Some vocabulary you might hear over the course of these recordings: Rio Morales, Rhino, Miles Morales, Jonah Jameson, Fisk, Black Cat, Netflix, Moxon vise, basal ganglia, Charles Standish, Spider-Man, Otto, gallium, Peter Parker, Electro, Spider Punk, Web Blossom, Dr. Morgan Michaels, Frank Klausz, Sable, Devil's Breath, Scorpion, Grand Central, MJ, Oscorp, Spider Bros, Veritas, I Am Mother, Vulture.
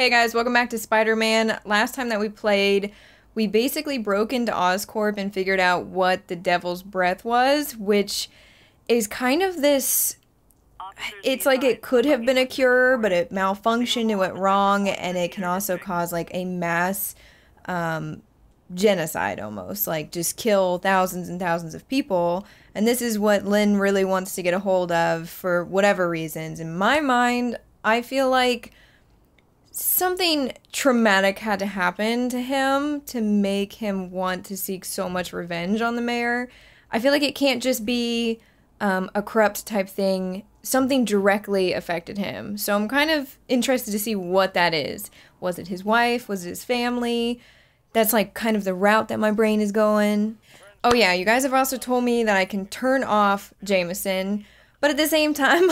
Hey guys, welcome back to Spider-Man. Last time that we played, we basically broke into Oscorp and figured out what the Devil's Breath was, which is kind of this... It's like it could have been a cure, but it malfunctioned, it went wrong, and it can also cause like a mass genocide almost. Like just kill thousands and thousands of people. And this is what Lynn really wants to get a hold of for whatever reasons. In my mind, I feel like... something traumatic had to happen to him to make him want to seek so much revenge on the mayor. I feel like it can't just be a corrupt type thing. Something directly affected him. So I'm kind of interested to see what that is. Was it his wife? Was it his family? That's like kind of the route that my brain is going. Oh yeah, you guys have also told me that I can turn off Jameson, but at the same time,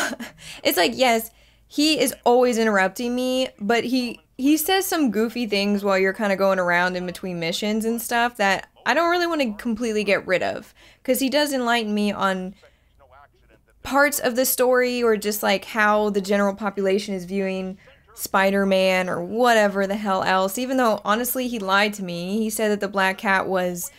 it's like, yes, he is always interrupting me, but he says some goofy things while you're kind of going around in between missions and stuff that I don't really want to completely get rid of. Because he does enlighten me on parts of the story or just like how the general population is viewing Spider-Man or whatever the hell else. Even though, honestly, he lied to me. He said that the Black Cat was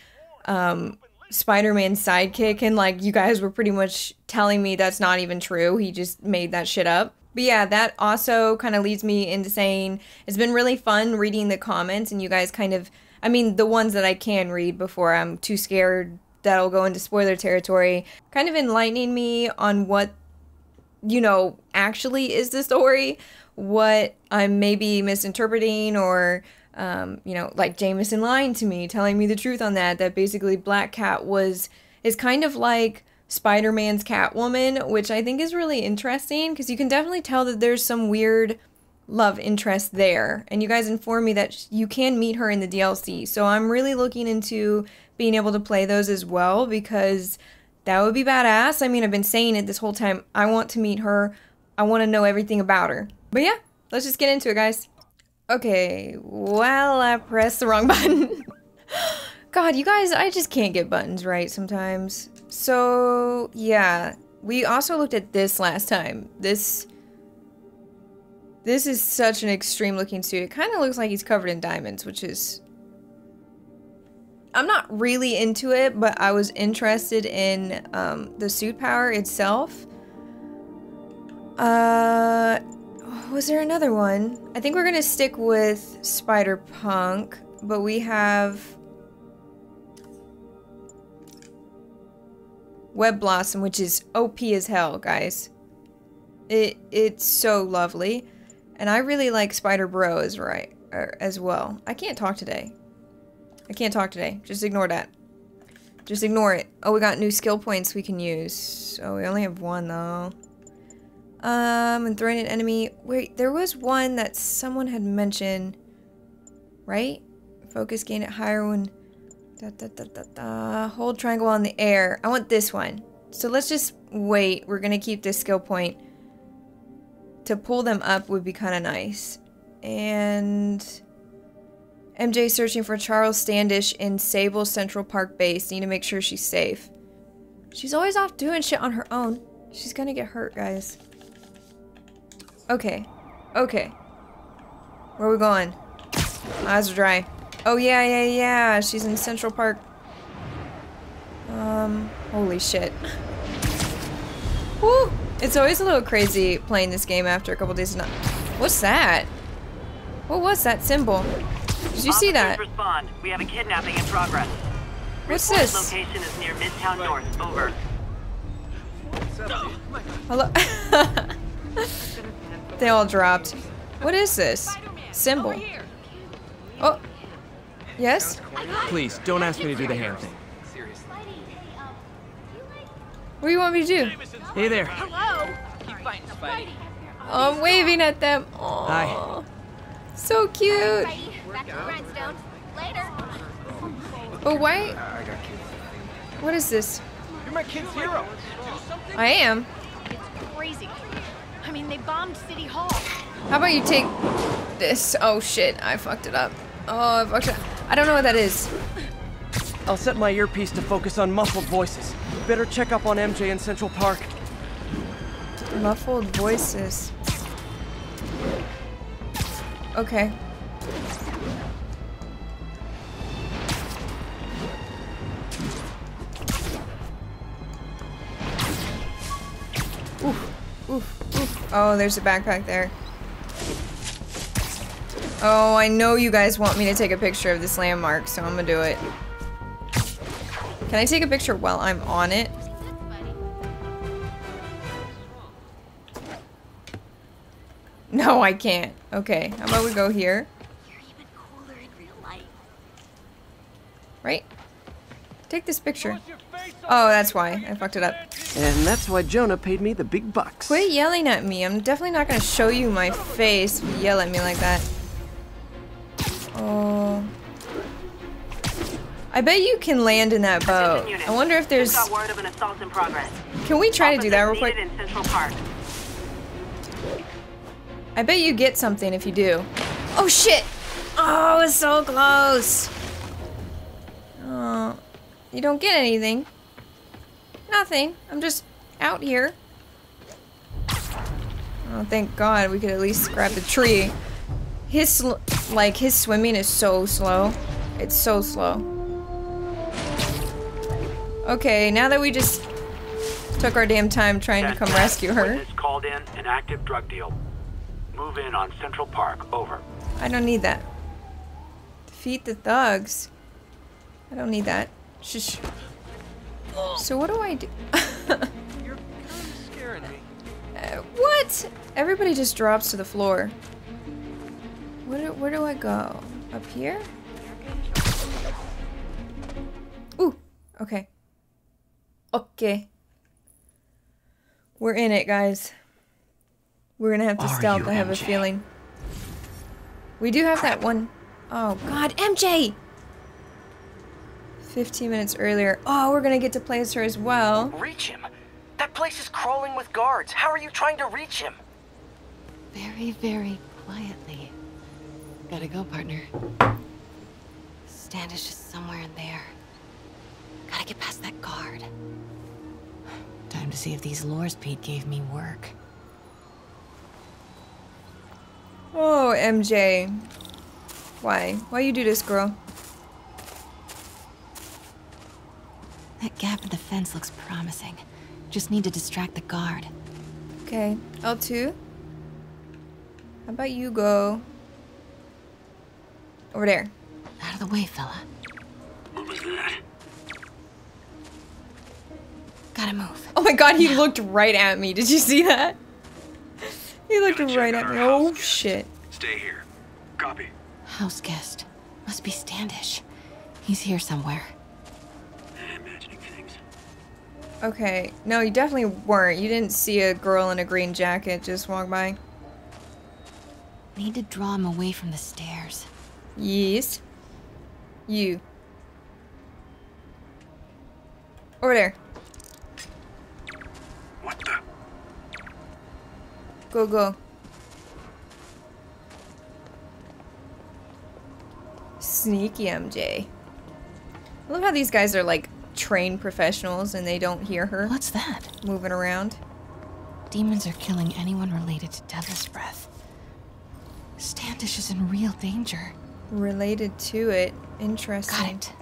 Spider-Man's sidekick, and like you guys were pretty much telling me that's not even true. He just made that shit up. But yeah, that also kind of leads me into saying it's been really fun reading the comments, and you guys kind of, I mean, the ones that I can read before I'm too scared that'll go into spoiler territory, kind of enlightening me on what, you know, actually is the story, what I'm maybe misinterpreting, or, you know, like Jameson lying to me, telling me the truth on that basically Black Cat is kind of like Spider-Man's Catwoman, which I think is really interesting because you can definitely tell that there's some weird love interest there. And you guys informed me that you can meet her in the DLC. So I'm really looking into being able to play those as well because that would be badass. I mean, I've been saying it this whole time. I want to meet her. I want to know everything about her. But yeah, let's just get into it, guys. Okay, well, I pressed the wrong button. God, you guys, I just can't get buttons right sometimes. So, yeah. We also looked at this last time. This is such an extreme looking suit. It kind of looks like he's covered in diamonds, which is... I'm not really into it, but I was interested in the suit power itself. Was there another one? I think we're going to stick with Spider Punk, but we have... Web Blossom, which is OP as hell, guys. It's so lovely. And I really like Spider Bros, right, as well. I can't talk today. I can't talk today. Just ignore that. Just ignore it. Oh, we got new skill points we can use. Oh, we only have one, though. And throwing an enemy. Wait, there was one that someone had mentioned. Right? Focus gain at higher one. Hold triangle on the air. I want this one. So let's just wait. We're going to keep this skill point. To pull them up would be kind of nice. And... MJ searching for Charles Standish in Sable Central Park base. Need to make sure she's safe. She's always off doing shit on her own. She's going to get hurt, guys. Okay. Okay. Where are we going? Eyes are dry. Oh, yeah, yeah, yeah. She's in Central Park. Holy shit. Woo! It's always a little crazy playing this game after a couple days of not. What's that? What was that symbol? Did you see that? Respond. We have a kidnapping in progress. What's this? Location is near Midtown North. Over. Hello? They all dropped. What is this? Symbol. Oh. Yes? Please, don't ask me to do the hand thing. Seriously. What do you want me to do? Hey there. Hello. Oh, I'm waving at them. Aww. Hi. So cute. But why? What is this? You're my kid's hero. I am. It's crazy. I mean, they bombed City Hall. How about you take this? Oh, shit. I fucked it up. Oh, I fucked it up. I don't know what that is. I'll set my earpiece to focus on muffled voices. Better check up on MJ in Central Park. Muffled voices. Okay. Oof, oof, oof. Oh, there's a backpack there. Oh, I know you guys want me to take a picture of this landmark, so I'm gonna do it. Can I take a picture while I'm on it? No, I can't. Okay, how about we go here? You're even cooler in real life. Right? Take this picture. Oh, that's why. I fucked it up. And that's why Jonah paid me the big bucks. Quit yelling at me. I'm definitely not gonna show you my face if you yell at me like that. Oh. I bet you can land in that boat. I wonder if there's... word of an assault in progress. Can we try to do that real quick? In Central Park. I bet you get something if you do. Oh shit! Oh, it's so close! Oh, you don't get anything. Nothing. I'm just out here. Oh, thank God we could at least grab the tree. His swimming is so slow. It's so slow. Okay, now that we just took our damn time trying to come rescue her. Called in an active drug deal. Move in on Central Park. Over. I don't need that. Defeat the thugs. I don't need that. Shh. So what do I do? You're scaring me. What? Everybody just drops to the floor. Where do I go? Up here? Ooh. Okay. Okay. We're in it, guys. We're gonna have to stealth, I have MJ? A feeling. We do have that one. Oh God, MJ! 15 minutes earlier. Oh, we're gonna get to place her as well. Reach him. That place is crawling with guards. How are you trying to reach him? Very, very quietly. Gotta go, partner. Standish is somewhere in there. Gotta get past that guard. Time to see if these lures Pete gave me work. Oh, MJ. Why? Why you do this, girl? That gap in the fence looks promising. Just need to distract the guard. Okay. L2? How about you go... over there. Out of the way, fella. What was that? Gotta move. Oh my God, he looked right at me. Did you see that? He looked right at me. Oh shit. Stay here. Copy. House guest. Must be Standish. He's here somewhere. Imagining things. Okay. No, you definitely weren't. You didn't see a girl in a green jacket just walk by. Need to draw him away from the stairs. Yes. You. Over there. What the? Go, go. Sneaky MJ. I love how these guys are like trained professionals and they don't hear her. What's that? Moving around. Demons are killing anyone related to Devil's Breath. Standish is in real danger. Related to it. Interesting. Got it.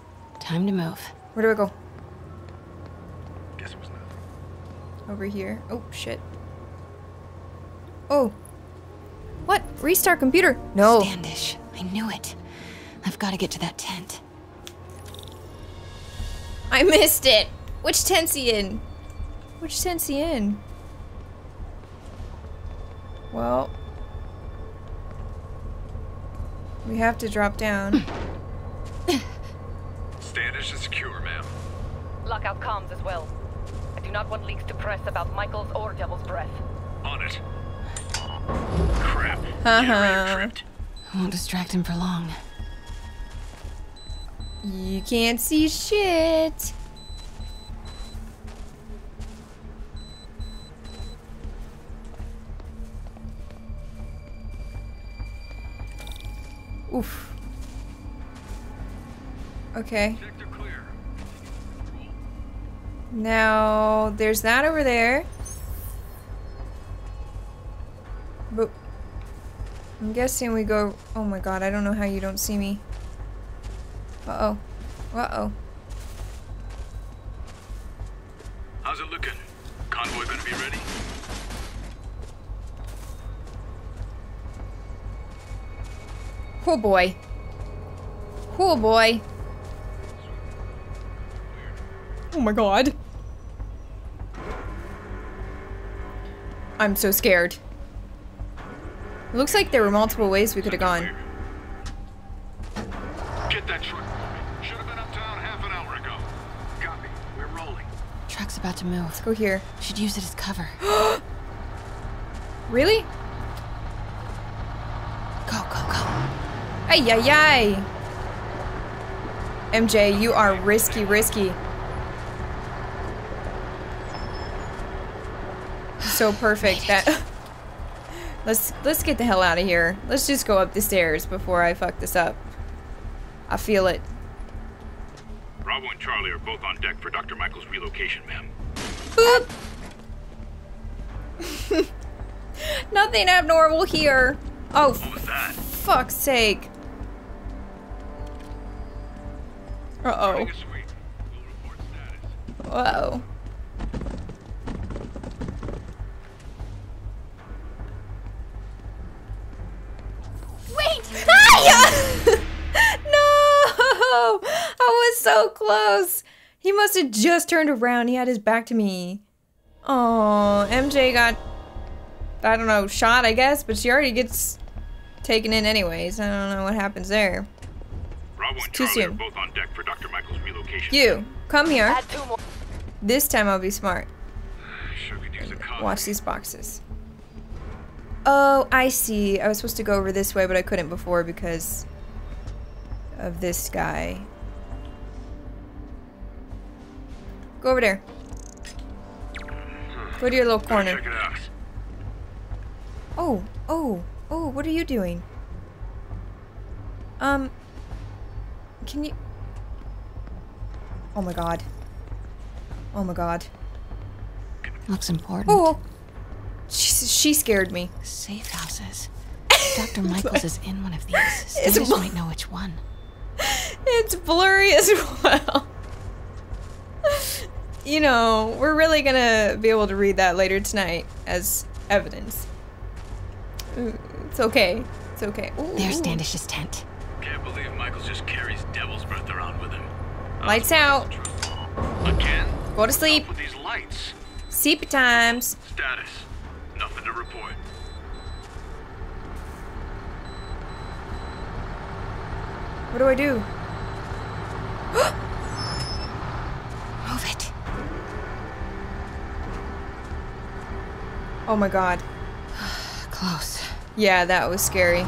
Time to move. Where do I go? Guess it was nothing. Over here. Oh, shit. Oh. What? Restart computer. No. Standish. I knew it. I've got to get to that tent. I missed it. Which tent's he in? Which tent's he in? Well. We have to drop down. Standish is secure, ma'am. Lock out comms as well. I do not want leaks to press about Michaels or Devil's Breath. On it. Crap. Won't distract him for long. You can't see shit. Oof. Okay. Now, there's that over there. But I'm guessing we go... Oh my god, I don't know how you don't see me. Uh-oh. Uh-oh. How's it looking? Convoy gonna be ready? Cool boy. Cool boy. Oh my god. I'm so scared. It looks like there were multiple ways we could have gone. Get that truck. Should have been uptown half an hour ago. Copy. We're rolling. Truck's about to move. Let's go here. Should use it as cover. Really? Go, go, go. Ay, ay, ay. MJ, you are risky, risky. So perfect that. Let's get the hell out of here. Let's just go up the stairs before I fuck this up. I feel it. Bravo and Charlie are both on deck for Dr. Michaels' relocation, ma'am. Boop. Nothing abnormal here. Oh, what was that? Fuck's sake. Uh-oh. Uh-oh. Wait! Ah, yeah. No! I was so close! He must have just turned around. He had his back to me. Oh, MJ got, I don't know, shot, I guess, but she already gets taken in anyways. I don't know what happens there. Bravo and Charlie are both on deck for Dr. Michael's relocation. You, come here. This time I'll be smart. Sure could use a watch these boxes. Oh, I see. I was supposed to go over this way, but I couldn't before because of this guy. Go over there. Go to your little corner. Oh, oh, oh, what are you doing? Can you... Oh my god. Oh my god. Looks important. Oh! She scared me. Safe houses. Dr. Michaels is in one of these. Standish might know which one. It's blurry as well. You know, we're really gonna be able to read that later tonight as evidence. It's okay. It's okay. Ooh. There's Standish's tent. Can't believe Michaels just carries Devil's Breath around with him. Lights out. Again? Go to sleep. With these lights. Sleep times. Status. Nothing to report. What do I do? Move it. Oh my god. Close. Yeah, that was scary.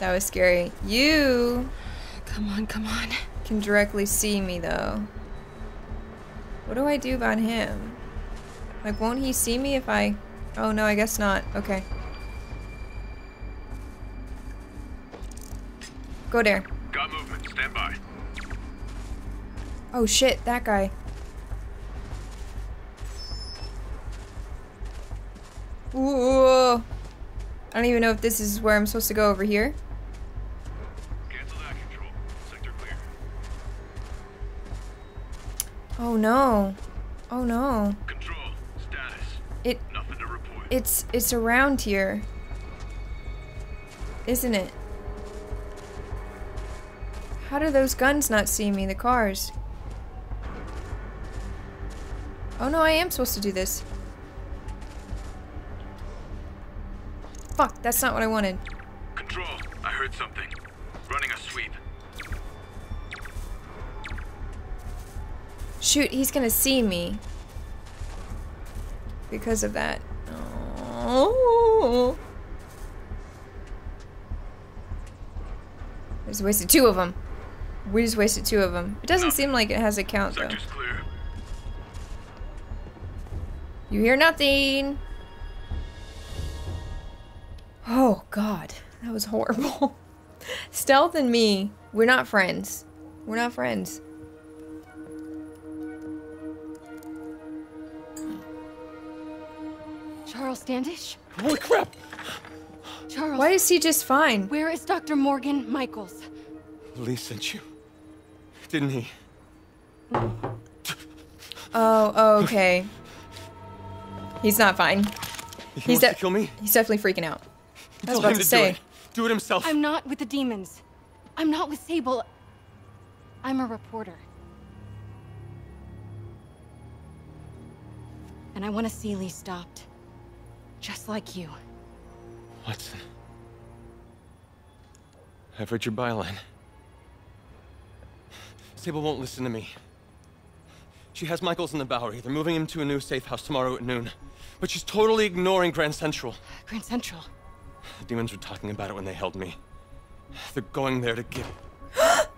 That was scary. You! Come on, come on. Can directly see me though. What do I do about him? Like, won't he see me if I... Oh, no, I guess not. Okay. Go there. Got movement. Stand by. Oh, shit. That guy. Ooh. I don't even know if this is where I'm supposed to go over here. Cancel that, control. Sector clear. Oh, no. Oh, no. It's around here, isn't it? How do those guns not see me? The cars. Oh no, I am supposed to do this. Fuck, that's not what I wanted. Control, I heard something. Running a sweep. Shoot, he's gonna see me. Because of that. Oh. I just wasted two of them. We just wasted two of them. It doesn't seem like it has a count though. Clear. You hear nothing. Oh god, that was horrible. Stealth and me, we're not friends. We're not friends. Charles Standish? Holy crap! Charles. Why is he just fine? Where is Dr. Morgan Michaels? Lee sent you, didn't he? Oh, okay. He's not fine. He's to kill me? He's definitely freaking out. I was about to say. Do it himself. I'm not with the demons. I'm not with Sable. I'm a reporter. And I want to see Lee stopped. Just like you. Watson. I've read your byline. Sable won't listen to me. She has Michaels in the Bowery. They're moving him to a new safe house tomorrow at noon. But she's totally ignoring Grand Central. Grand Central? The demons were talking about it when they held me. They're going there to get it.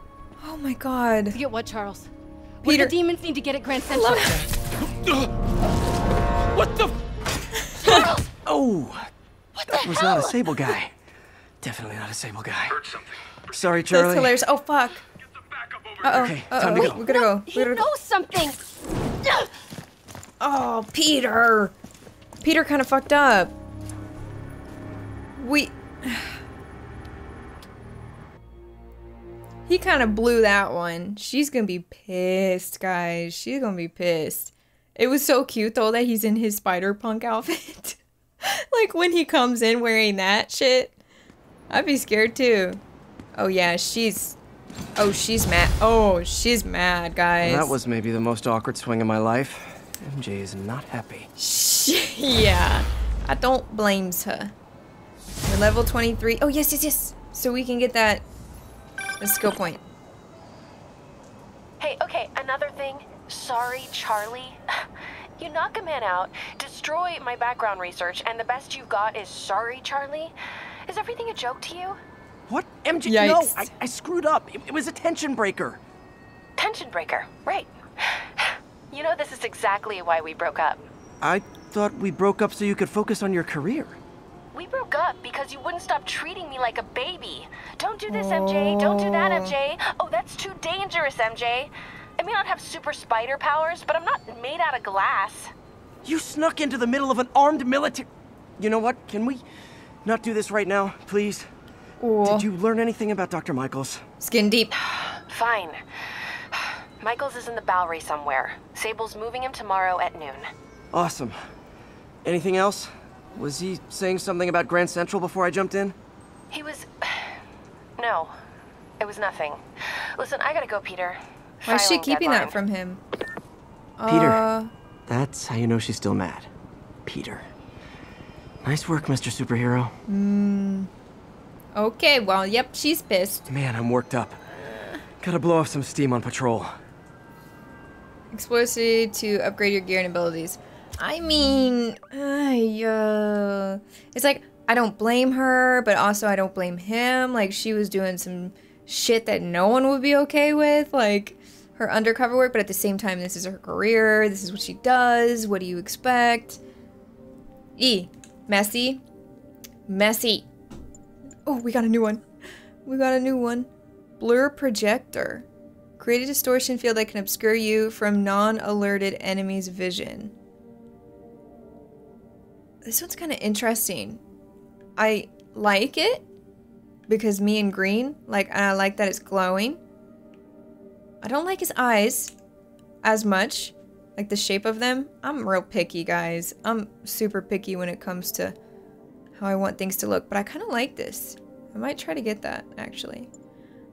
Oh my god. To get what, Charles? Peter. What the demons need to get at Grand Central. What the? Charles! Oh. What the hell? Was not a Sable guy. Definitely not a Sable guy. Heard something. Sorry, Charlie. That's hilarious. Oh, fuck. Uh-oh. Okay, time to go. We're gonna go. He knows something. Oh, Peter. Peter kind of fucked up. He kind of blew that one. She's gonna be pissed, guys. She's gonna be pissed. It was so cute, though, that he's in his Spider Punk outfit. Like, when he comes in wearing that shit. I'd be scared, too. Oh, yeah, she's... Oh, she's mad. Oh, she's mad, guys. That was maybe the most awkward swing of my life. MJ is not happy. Yeah. I don't blame her. We're level 23. Oh, yes, yes, yes. So we can get that skill point. Hey, okay, another thing. Sorry, Charlie. You knock a man out, destroy my background research, and the best you've got is sorry, Charlie? Is everything a joke to you? What? MJ, yikes. No, I screwed up. It was a tension breaker. Tension breaker, right. You know, this is exactly why we broke up. I thought we broke up so you could focus on your career. We broke up because you wouldn't stop treating me like a baby. Don't do this, MJ. Don't do that, MJ. Oh, that's too dangerous, MJ. I may not have super spider powers, but I'm not made out of glass. You snuck into the middle of an armed military... You know what? Can we not do this right now, please? Ooh. Did you learn anything about Dr. Michaels? Skin deep. Fine. Michaels is in the Bowery somewhere. Sable's moving him tomorrow at noon. Awesome. Anything else? Was he saying something about Grand Central before I jumped in? He was... No. It was nothing. Listen, I gotta go, Peter. Why is she keeping that from him? Peter. That's how you know she's still mad. Peter. Nice work, Mr. Superhero. Mm. Okay, well, yep, she's pissed. Man, I'm worked up. Gotta blow off some steam on patrol. Explosive to upgrade your gear and abilities. I mean, it's like, I don't blame her, but also I don't blame him. Like, she was doing some shit that no one would be okay with, like her undercover work, but at the same time, this is her career. This is what she does. What do you expect? Messy. Messy. Oh, we got a new one. Blur projector. Create a distortion field that can obscure you from non-alerted enemies' vision. This one's kind of interesting. I like it because me and green, like, I like that it's glowing. I don't like his eyes as much, like the shape of them. I'm real picky, guys. I'm super picky when it comes to how I want things to look, but I kind of like this. I might try to get that, actually.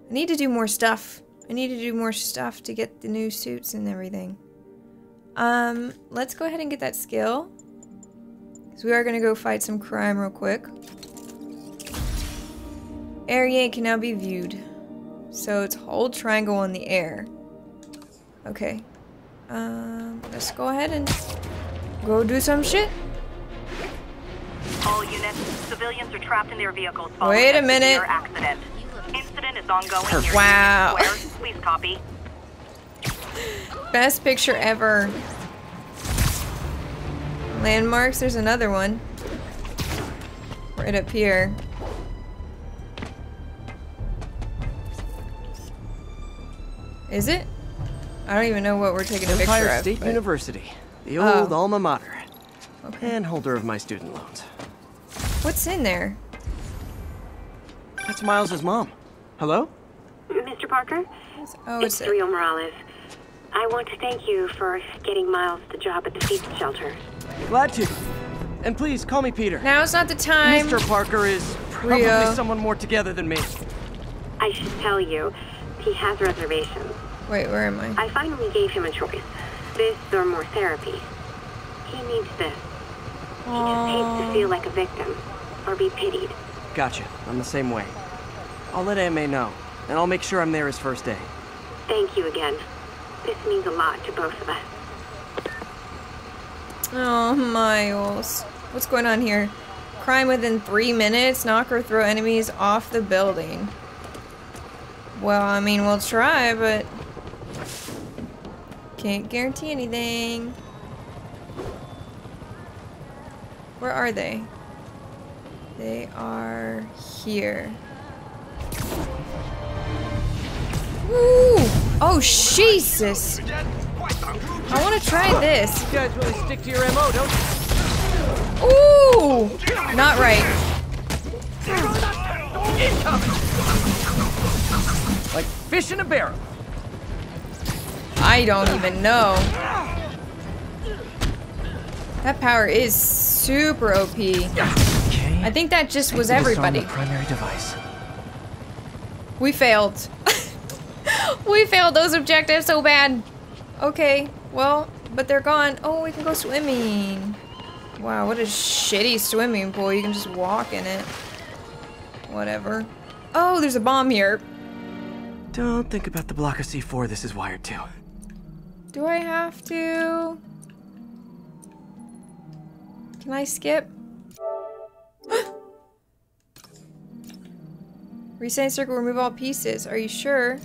I need to do more stuff. I need to do more stuff to get the new suits and everything. Let's go ahead and get that skill. Because we are going to go fight some crime real quick. Area can now be viewed. So it's hold triangle on the air. Okay. Let's go ahead and go do some shit. All units, civilians are trapped in their vehicles following a severe accident. Incident is ongoing. Wow. Please copy. Best picture ever. Landmarks, there's another one. Right up here. Is it? I don't even know what we're taking a picture of. Empire State University, the old alma mater. Okay. And holder of my student loans. What's in there? That's Miles' mom. Hello? Mr. Parker? Oh, it's Rio Morales. I want to thank you for getting Miles the job at the Peace Shelter. Glad to. And please, call me Peter. Now's not the time. Mr. Parker is probably someone more together than me. I should tell you, he has reservations. Wait, where am I? I finally gave him a choice. This or more therapy. He needs this. He just hates to feel like a victim or be pitied. Gotcha. I'm the same way. I'll let AMA know, and I'll make sure I'm there his first day. Thank you again. This means a lot to both of us. Oh, Miles. What's going on here? Crime within 3 minutes. Knock or throw enemies off the building. Well, I mean, we'll try, but can't guarantee anything. Where are they? They are here. Woo! Oh, Jesus! I want to try this. You guys really stick to your MO, don't you? Ooh! Not right. Like fish in a barrel. I don't even know. That power is super OP. Okay. I think that just was everybody. Primary device. We failed. We failed those objectives so bad. Okay, well, but they're gone. Oh, we can go swimming. Wow, what a shitty swimming pool. You can just walk in it. Whatever. Oh, there's a bomb here. Don't think about the block of C4 this is wired to. Do I have to? Can I skip? Reset circle, remove all pieces. Are you sure?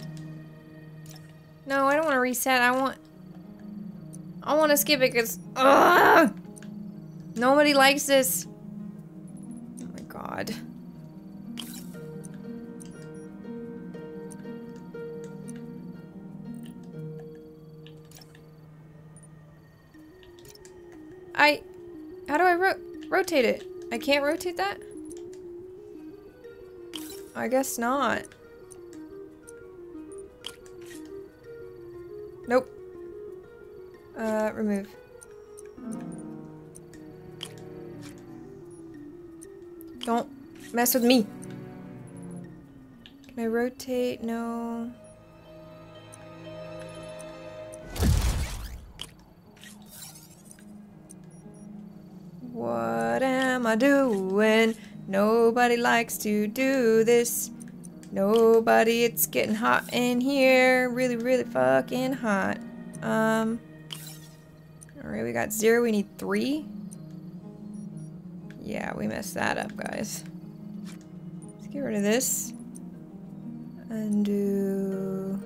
No, I don't want to reset. I want to skip it because nobody likes this. Oh my god. How do I rotate it? I can't rotate that? I guess not. Nope. Remove. Don't mess with me. Can I rotate? No. What am I doing? Nobody likes to do this. Nobody, it's getting hot in here. Really, really fucking hot. Alright, we got 0, we need 3. Yeah, we messed that up, guys. Let's get rid of this. And do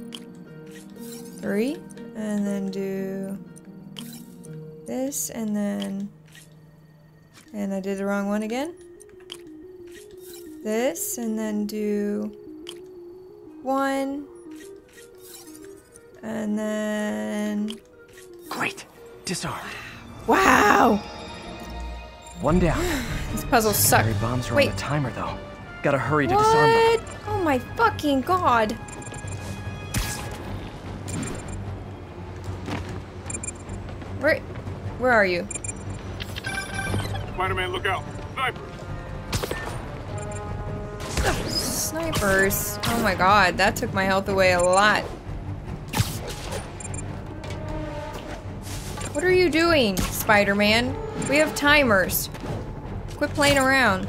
3. And then do this, and then... And I did the wrong one again. This, and then do... 1, and then great, disarm. Wow. 1 down. This puzzle sucks. Bombs are on the timer though. Gotta hurry to disarm them. Oh my fucking god. Where are you? Spider-Man, look out! Sniper. Snipers. Oh my god, that took my health away a lot. What are you doing, Spider-Man? We have timers. Quit playing around.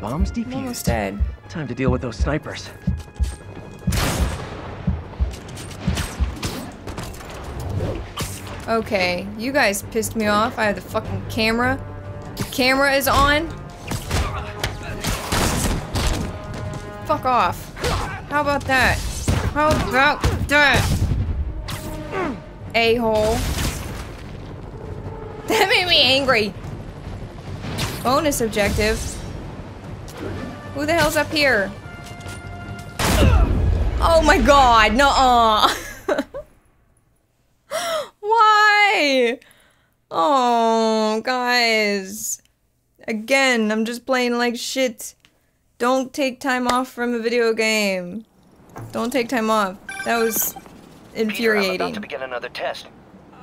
Bombs defused. Almost dead. Time to deal with those snipers. Okay, you guys pissed me off. I have the fucking camera. The camera is on. Fuck off. How about that? How about that? A-hole. That made me angry. Bonus objective. Who the hell's up here? Oh my god, nuh-uh. Why? Oh, guys. Again, I'm just playing like shit. Don't take time off from a video game. Don't take time off. That was infuriating. Peter, I'm about to begin another test.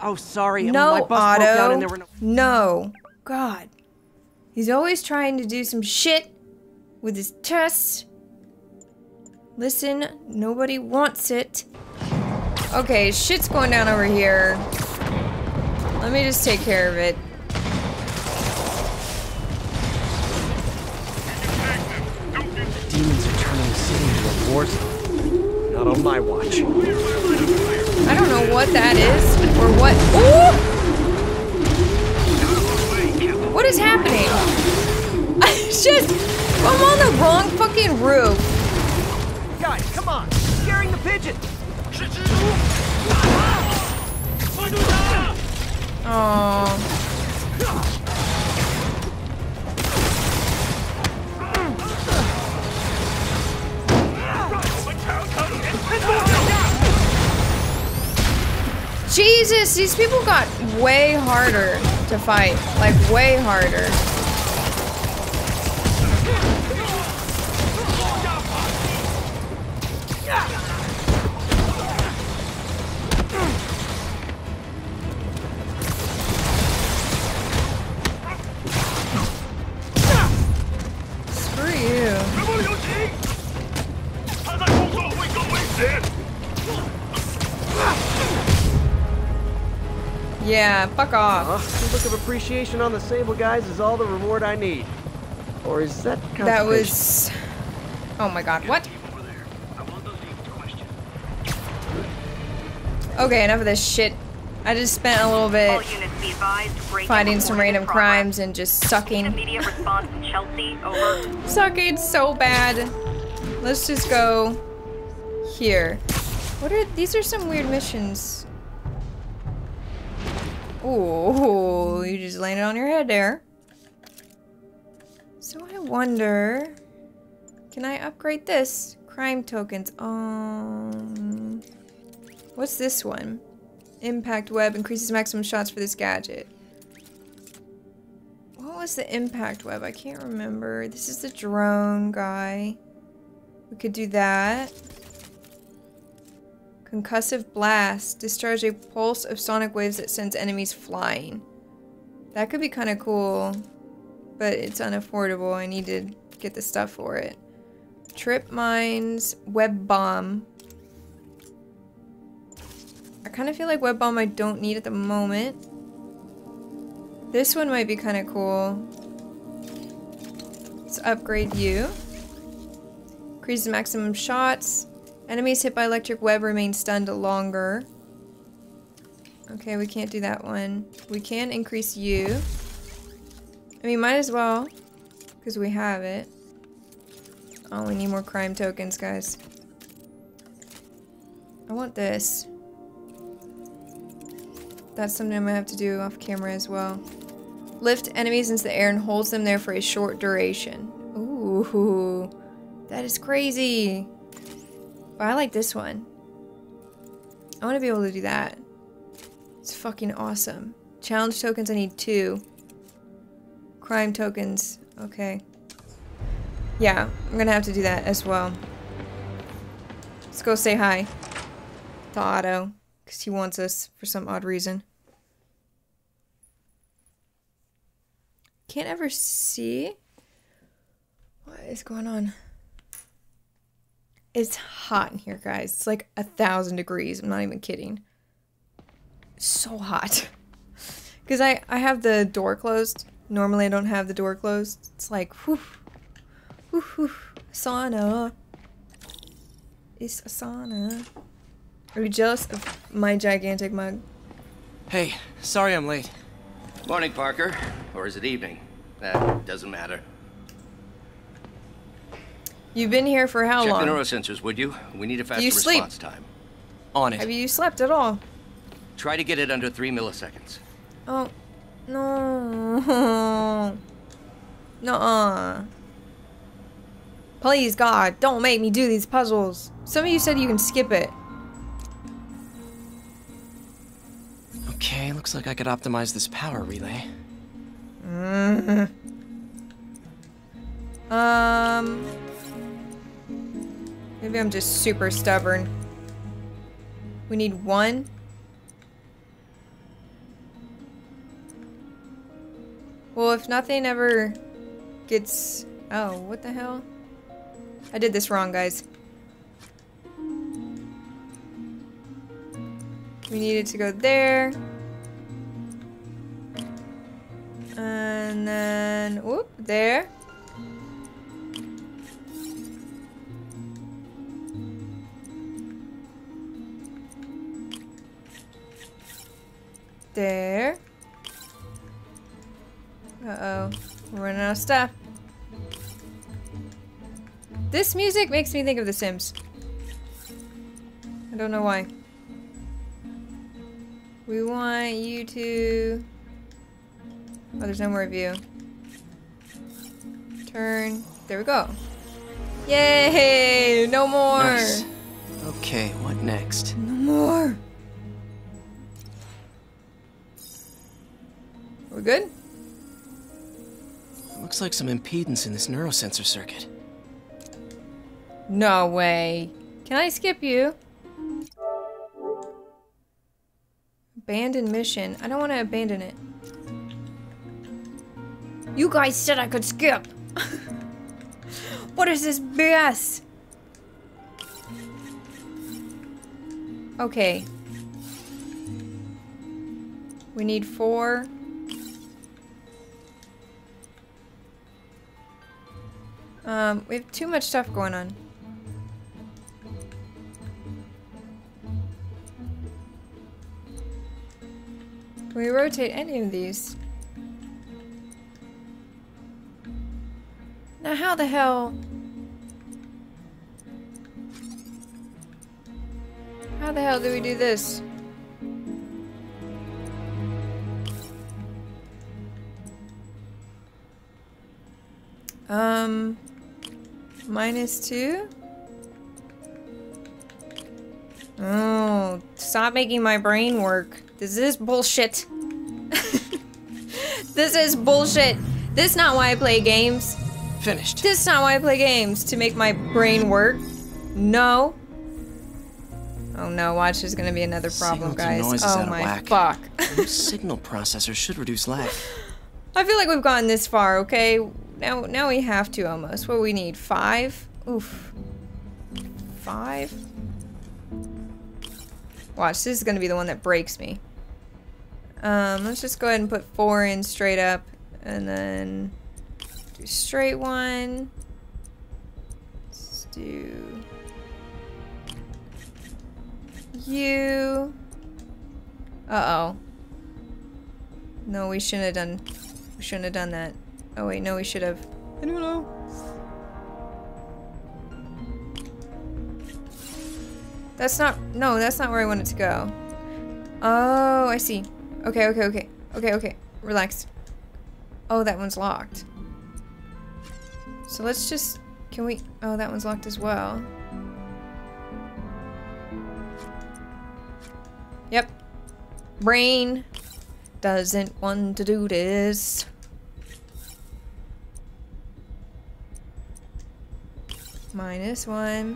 Oh, sorry. No, my bus broke down and there were no. God. He's always trying to do some shit with his tests. Listen, nobody wants it. Okay, shit's going down over here. Let me just take care of it. Demons are turning the city into a war zone. Not on my watch. I don't know what that is or what. Ooh! What is happening? I'm on the wrong fucking roof. Guys, come on! Scaring the pigeon. Oh. Jesus, these people got way harder to fight. Like, way harder. Yeah, fuck off. A look of appreciation on the Sable guys is all the reward I need. Or is that kind of that was... Oh my god, what? Okay, enough of this shit. I just spent a little bit fighting some random crimes and just sucking. Sucking so bad. Let's just go here. What are... These are some weird missions. Ooh, you just landed on your head there. So I wonder... Can I upgrade this? Crime tokens. What's this one? Impact web increases maximum shots for this gadget. What was the impact web? I can't remember. This is the drone guy. We could do that. Concussive blast. Discharge a pulse of sonic waves that sends enemies flying. That could be kind of cool, but it's unaffordable. I need to get the stuff for it. Trip mines. Web bomb. I kind of feel like web bomb I don't need at the moment. This one might be kind of cool. Let's upgrade you. Increases maximum shots. Enemies hit by electric web remain stunned longer. Okay, we can't do that one. We can increase you. I mean, might as well, because we have it. Oh, we need more crime tokens, guys. I want this. That's something I'm gonna have to do off camera as well. Lift enemies into the air and holds them there for a short duration. Ooh, that is crazy. I like this one. I want to be able to do that. It's fucking awesome. Challenge tokens, I need 2. Crime tokens, okay. Yeah, I'm gonna have to do that as well. Let's go say hi to Otto, because he wants us for some odd reason. Can't ever see what is going on. It's hot in here, guys. It's like 1,000 degrees. I'm not even kidding. It's so hot. Because I have the door closed. Normally I don't have the door closed. It's like, whew. Whew, whew. Sauna. It's a sauna. Are you jealous of my gigantic mug? Hey, sorry I'm late. Morning, Parker. Or is it evening? That doesn't matter. You've been here for how long? Check the neurosensors, would you? We need a faster response time. On it. Have you slept at all? Try to get it under 3 milliseconds. Oh. No. Nuh-uh. Please, God, don't make me do these puzzles. Some of you said you can skip it. Okay, looks like I could optimize this power relay. Maybe I'm just super stubborn. We need one. Well, if nothing ever gets... Oh, what the hell? I did this wrong, guys. We needed to go there. And then... Whoop, there. There. Uh-oh. We're running out of stuff. This music makes me think of The Sims. I don't know why. We want you to... Oh, there's no more view. Turn. There we go. Yay! No more! Nice. Okay, what next? No more! We're good? Looks like some impedance in this neurosensor circuit. No way. Can I skip you? Abandoned mission. I don't want to abandon it. You guys said I could skip. What is this BS? Okay. We need 4. We have too much stuff going on. Can we rotate any of these? Now how the hell... How the hell do we do this? -2? Oh, stop making my brain work. This is bullshit. This is bullshit. This is not why I play games. Finished. This is not why I play games, to make my brain work. No. Oh no, watch, there's gonna be another problem, guys. Oh my fuck. Signal processor should reduce lag. I feel like we've gotten this far, okay? Now we have to almost. What do we need? 5? Oof. 5? Watch, this is gonna be the one that breaks me. Let's just go ahead and put 4 in straight up, and then do straight 1. Let's do U. Uh-oh. No, we shouldn't have done that. Oh wait, no, we should have. I don't know. That's not, no, that's not where I want it to go. Oh, I see. Okay. Relax. Oh, that one's locked. So let's just, can we, oh, that one's locked as well. Yep. Brain doesn't want to do this. -1.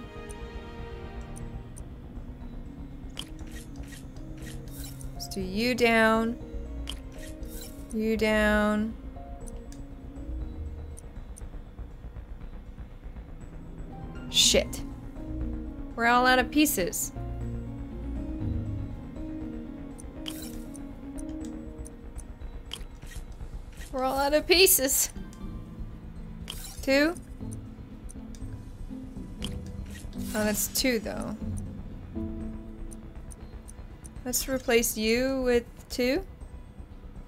Let's do you down. You down. Shit. We're all out of pieces. We're all out of pieces. 2. Oh, that's 2, though. Let's replace you with 2.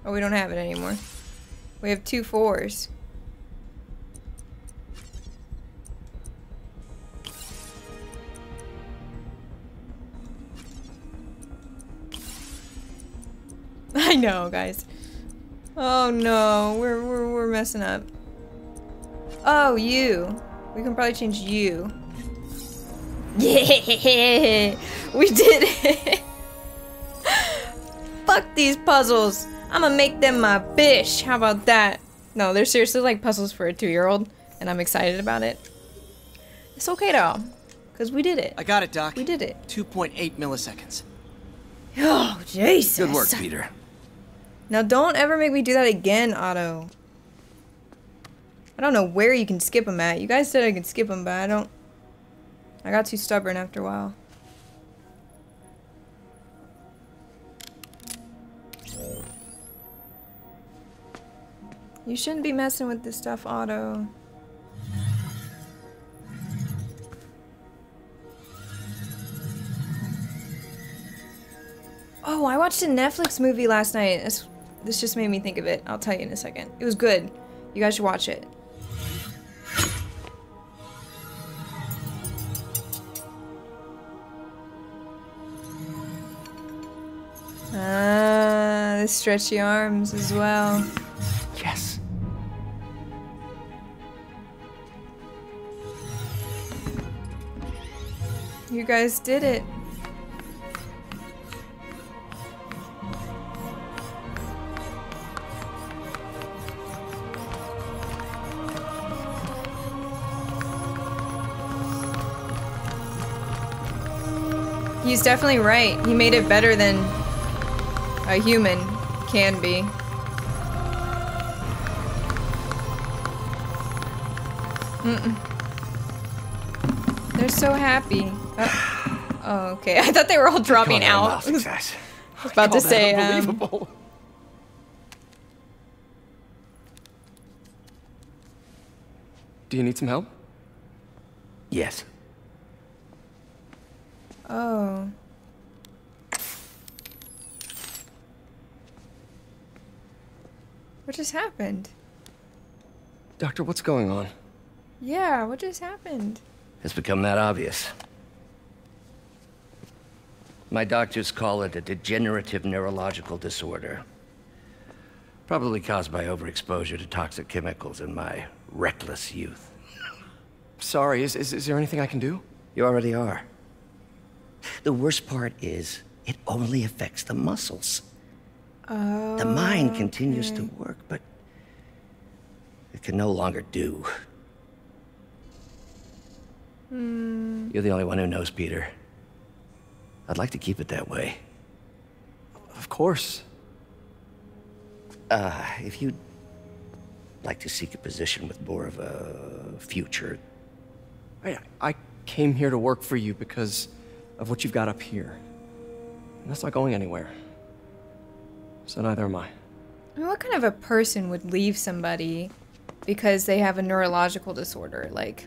Oh, we don't have it anymore. We have 2 4s. I know, guys. Oh, no. We're messing up. Oh, you. We can probably change you. Yeah, we did it. Fuck these puzzles. I'm gonna make them my bitch. How about that? No, they're seriously like puzzles for a 2-year-old. and I'm excited about it. It's okay though, because we did it. I got it, Doc. We did it. 2.8 milliseconds. Oh, Jesus. Good work, Peter. Now don't ever make me do that again, Otto. I don't know where you can skip them at. You guys said I could skip them, but I don't. I got too stubborn after a while. You shouldn't be messing with this stuff, Otto. Oh, I watched a Netflix movie last night. This just made me think of it. I'll tell you in a second. It was good. You guys should watch it. Ah, the stretchy arms as well. Yes. You guys did it. He's definitely right. He made it better than a human can be. Mm-mm. They're so happy. Oh, okay. I thought they were all dropping out. I was about to say, unbelievable. Do you need some help? Yes. Oh. What just happened? Doctor, what's going on? Yeah, what just happened? It's become that obvious. My doctors call it a degenerative neurological disorder. Probably caused by overexposure to toxic chemicals in my reckless youth. Sorry, is there anything I can do? You already are. The worst part is, it only affects the muscles. Oh, the mind continues to work, but it can no longer do. Mm. You're the only one who knows, Peter. I'd like to keep it that way. Of course. If you'd like to seek a position with more of a future... I came here to work for you because of what you've got up here. And that's not going anywhere. So neither am I. I mean, what kind of a person would leave somebody because they have a neurological disorder? Like,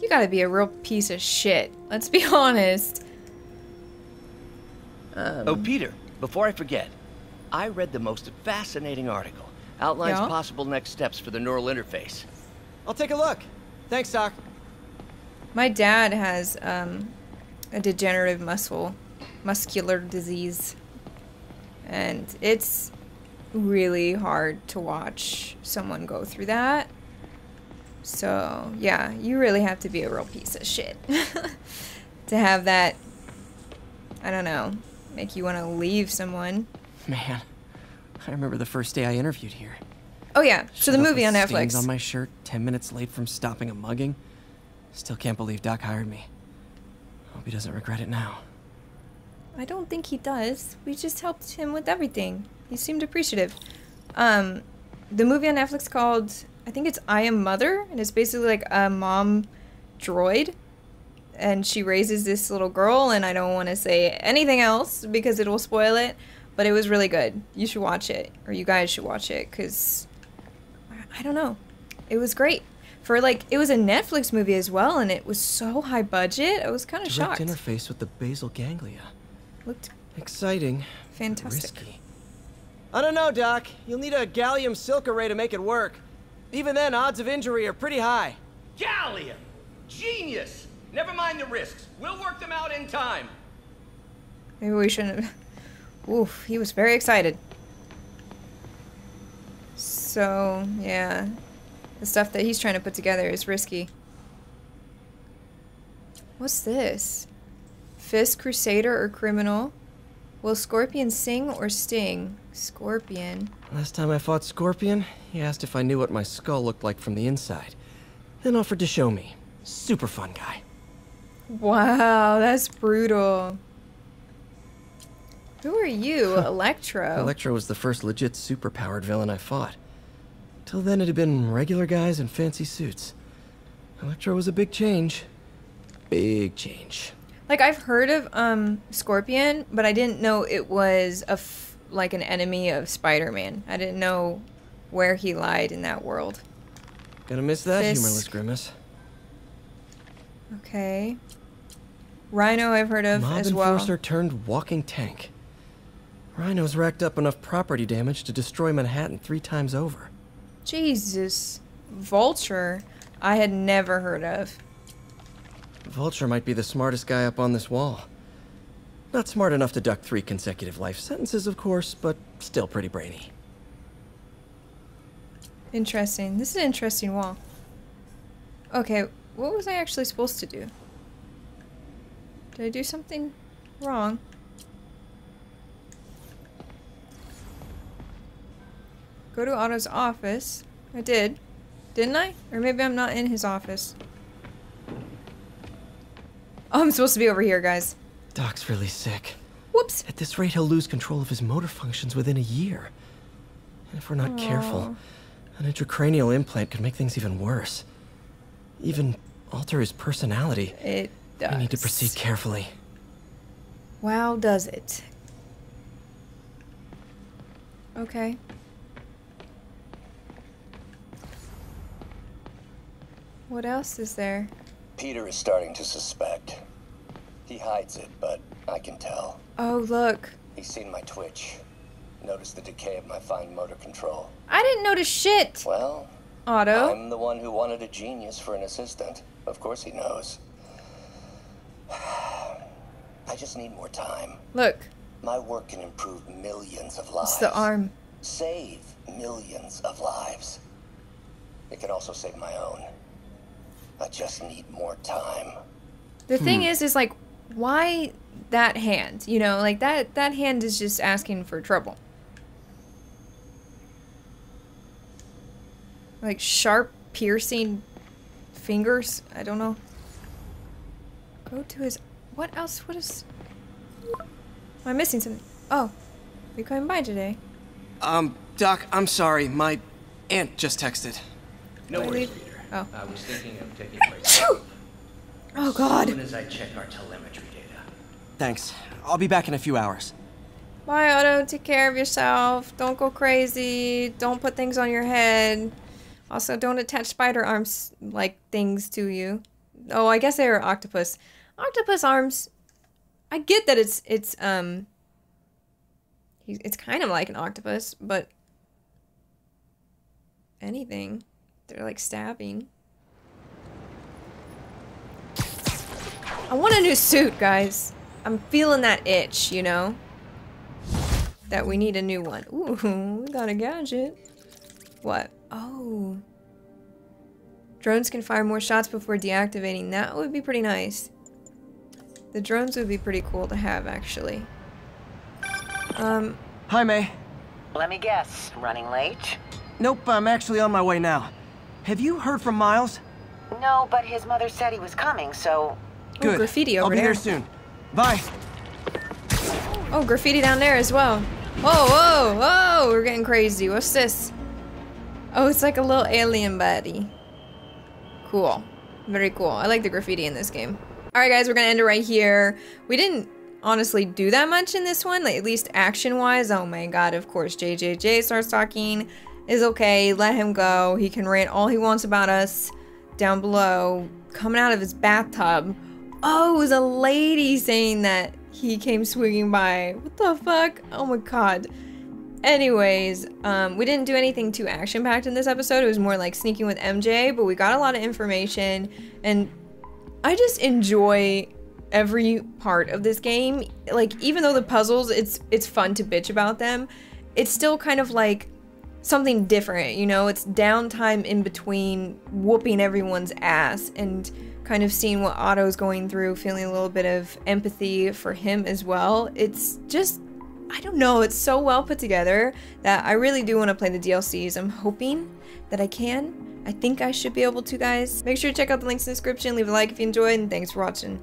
you gotta be a real piece of shit. Let's be honest. Oh, Peter, before I forget, I read the most fascinating article. Outlines possible next steps for the neural interface. I'll take a look. Thanks, Doc. My dad has, a degenerative muscular disease, and it's really hard to watch someone go through that. So yeah, you really have to be a real piece of shit to have that, I don't know, make you want to leave someone. Man, I remember the first day I interviewed here. Oh yeah, so the movie on Netflix. Stains on my shirt, 10 minutes late from stopping a mugging. Still can't believe Doc hired me. Hope he doesn't regret it now. I don't think he does. We just helped him with everything. He seemed appreciative. The movie on Netflix called, I think it's I Am Mother, and it's basically like a mom droid, and she raises this little girl, and I don't want to say anything else because it will spoil it, but it was really good. You should watch it, or you guys should watch it, because, I don't know, it was great. For like, it was a Netflix movie as well, and it was so high budget. I was kind of shocked. Direct interface with the basal ganglia. Looked exciting. Fantastic. Risky. I don't know, Doc. You'll need a gallium silk array to make it work. Even then, odds of injury are pretty high. Gallium, genius. Never mind the risks. We'll work them out in time. Maybe we shouldn't. Oof, he was very excited. So yeah. The stuff that he's trying to put together is risky. What's this? Fisk, Crusader, or Criminal? Will Scorpion sing or sting? Scorpion. Last time I fought Scorpion, he asked if I knew what my skull looked like from the inside. then offered to show me. Super fun guy. Wow, that's brutal. Who are you, Electro? Electro was the first legit superpowered villain I fought. Till then it had been regular guys in fancy suits. Electro was a big change. Big change. Like, I've heard of Scorpion, but I didn't know it was a like an enemy of Spider-Man. I didn't know where he lied in that world. Gonna miss that humorless grimace. Okay. Rhino I've heard of as well. Mob enforcer turned walking tank. Rhino's racked up enough property damage to destroy Manhattan 3 times over. Jesus. Vulture, I had never heard of. Vulture might be the smartest guy up on this wall. Not smart enough to duck 3 consecutive life sentences, of course, but still pretty brainy. Interesting. This is an interesting wall. Okay, what was I actually supposed to do? Did I do something wrong? Go to Otto's office. I did. Didn't I? Or maybe I'm not in his office. Oh, I'm supposed to be over here, guys. Doc's really sick. Whoops. At this rate, he'll lose control of his motor functions within a year. And if we're not careful, an intracranial implant could make things even worse. Even alter his personality. It does. We need to proceed carefully. Wow, does it. Okay. What else is there? Peter is starting to suspect. He hides it, but I can tell. Oh, look. He's seen my twitch. Noticed the decay of my fine motor control. I didn't notice shit. Well, Otto. I'm the one who wanted a genius for an assistant. Of course he knows. I just need more time. Look. My work can improve millions of lives. It's the arm. Save millions of lives. It can also save my own. I just need more time. The thing is like, why that hand? You know, like, that hand is just asking for trouble. Like, sharp, piercing fingers? I don't know. Go to his... What else? What is... Am I missing something? Oh. Are you coming by today? Doc, I'm sorry. My aunt just texted. No worries. Oh. I was thinking of taking a break. Oh, God. As soon as I check our telemetry data. Thanks. I'll be back in a few hours. Bye, Otto. Take care of yourself. Don't go crazy. Don't put things on your head. Also, don't attach spider arms like things to you. Oh, I guess they were octopus. Octopus arms. I get that it's kind of like an octopus, but anything. They're like stabbing. I want a new suit, guys. I'm feeling that itch, you know? That we need a new one. Ooh, got a gadget. What? Oh. Drones can fire more shots before deactivating. That would be pretty nice. The drones would be pretty cool to have, actually. Hi, May. Let me guess. Running late? Nope, I'm actually on my way now. Have you heard from Miles? No, but his mother said he was coming, so... Good. Ooh, graffiti over there. I'll be there soon. Bye. Oh, graffiti down there as well. Whoa, whoa, whoa! We're getting crazy. What's this? Oh, it's like a little alien body. Cool. Very cool. I like the graffiti in this game. Alright, guys, we're gonna end it right here. We didn't honestly do that much in this one, like, at least action-wise. Oh my god, of course, JJJ starts talking. Is okay, let him go. He can rant all he wants about us down below. Coming out of his bathtub. Oh, it was a lady saying that he came swinging by. What the fuck? Oh my god. Anyways, we didn't do anything too action-packed in this episode. It was more like sneaking with MJ, but we got a lot of information, and I just enjoy every part of this game. Like, even though the puzzles, it's fun to bitch about them, it's still kind of like something different, you know? It's downtime in between whooping everyone's ass and kind of seeing what Otto's going through, feeling a little bit of empathy for him as well. It's just, I don't know, it's so well put together that I really do want to play the DLCs. I'm hoping that I can. I think I should be able to, guys. Make sure to check out the links in the description, leave a like if you enjoyed, and thanks for watching.